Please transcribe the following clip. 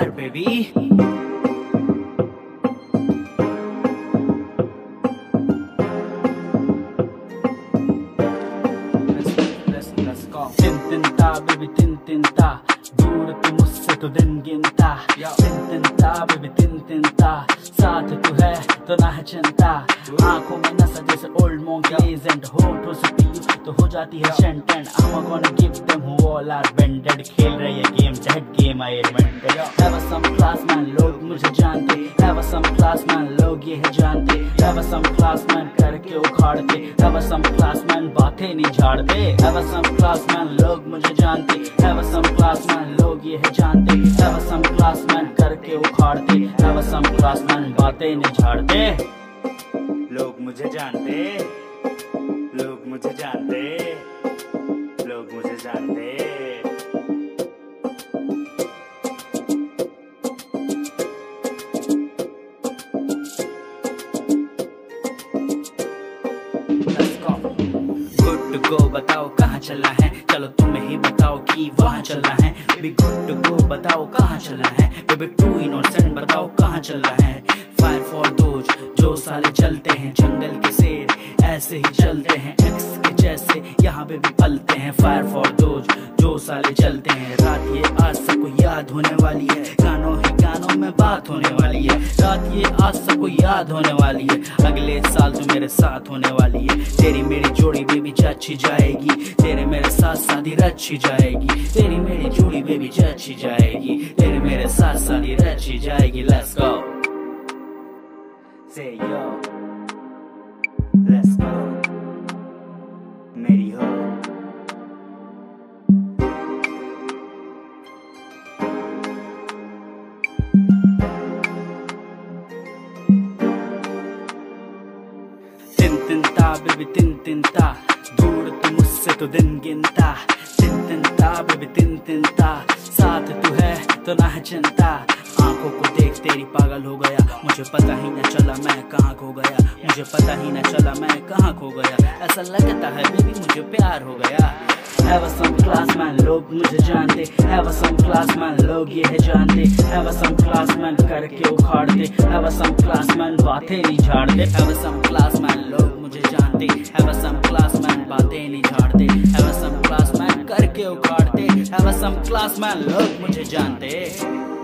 there, baby. Let's go. Tin tin ta, baby, tin tin ta. दूर तू मुझसे तो दिन गिनता. Tin tin ta, baby, tin tin ta. साथ तू है तो ना है चिंता. आँखों में नशा जैसे ओल्ड monkeys and होठों से पी तो हो जाती है शेंटन. I'm gonna give them who all are bended. खेल रही है गेम डेड गेम आई एडमेंटेड. Have some class man लोग मुझे जानते. Have some class man लोग ये है जानते. Have some class man करके उखाड़ते. Have some class man बातें नहीं झाड़ते. Have some class man लोग मुझे जानते. Have some class man लोग ये है जानते. Have some class man करके उखाड़ते. Have some class man बातें नहीं झाड़ते. लोग मुझे जानते. लोग मुझे जानते. लोग मुझे जानते. Good to go बताओ कहाँ चलना है. चलो तुम्हें ही बताओ कि वहाँ चलना है. Baby good to go बताओ कहाँ चलना है. Baby too innocent बताओ कहाँ चलना है. Fire for those जो साले चलते हैं. जंगल के शेर ऐसे ही चलते हैं. एक्स के जैसे यहाँ पे भी पलते हैं. फायर फॉर दोज जो साले चलते हैं. रात ये आज सबको याद होने वाली है. गानों ही गानों में बात होने वाली है. रात ये आज सबको याद होने वाली है. अगले साल तो मेरे साथ होने वाली है. तेरी मेरी जोड़ी बेबी जची जाएगी. तेरे मेरे साथ शादी रची जाएगी. तेरी मेरी जोड़ी बेबी जची जाएगी. तेरे मेरे साथ शादी रची जाएगी. लेट्स गो से यो Let's go, मेरी हो. तिन तिन ता बेबी तिन तिन ता. दूर तू मुझसे तो दिन गिनता. तिन तिन ता बेबी तिन तिन ता. साथ तू है तो ना है चिंता. आंखों को देख तेरी पागल हो गया. मुझे पता ही न चला मैं कहाँ खो गया. मुझे पता ही न चला मैं कहाँ खो गया. ऐसा लगता है बेबी मुझे प्यार हो गया. Have some class man लोग मुझे जानते. Have some class man लोग ये है जानते. Have some class man करके उखाड़ते. Have some class man बातें नहीं झाड़ते. Have some class man लोग मुझे जानते. Have some class man बातें नहीं झाड़ते. Have some class man करके उखाड़ते. Have some class man लोग मुझे जानते.